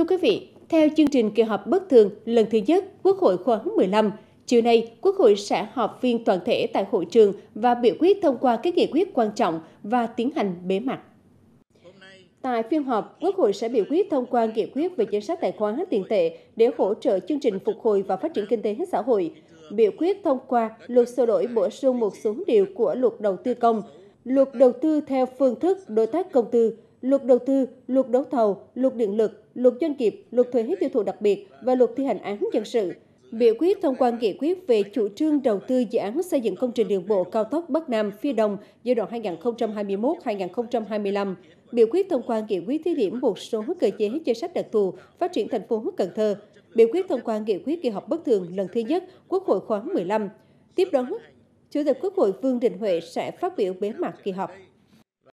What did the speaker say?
Thưa quý vị, theo chương trình kỳ họp bất thường lần thứ nhất Quốc hội khóa 15, chiều nay Quốc hội sẽ họp phiên toàn thể tại hội trường và biểu quyết thông qua các nghị quyết quan trọng và tiến hành bế mạc. Tại phiên họp, Quốc hội sẽ biểu quyết thông qua nghị quyết về chính sách tài khoá tiền tệ để hỗ trợ chương trình phục hồi và phát triển kinh tế xã hội, biểu quyết thông qua luật sửa đổi bổ sung một số điều của luật đầu tư công, luật đầu tư theo phương thức đối tác công tư, luật đầu tư, luật đấu thầu, luật điện lực, luật doanh nghiệp, luật thuế tiêu thụ đặc biệt và luật thi hành án dân sự. Biểu quyết thông qua nghị quyết về chủ trương đầu tư dự án xây dựng công trình đường bộ cao tốc Bắc Nam Phía Đông giai đoạn 2021-2025. Biểu quyết thông qua nghị quyết thí điểm một số cơ chế chính sách đặc thù phát triển thành phố Cần Thơ. Biểu quyết thông qua nghị quyết kỳ họp bất thường lần thứ nhất Quốc hội khóa 15. Tiếp đó, Chủ tịch Quốc hội Vương Đình Huệ sẽ phát biểu bế mạc kỳ họp.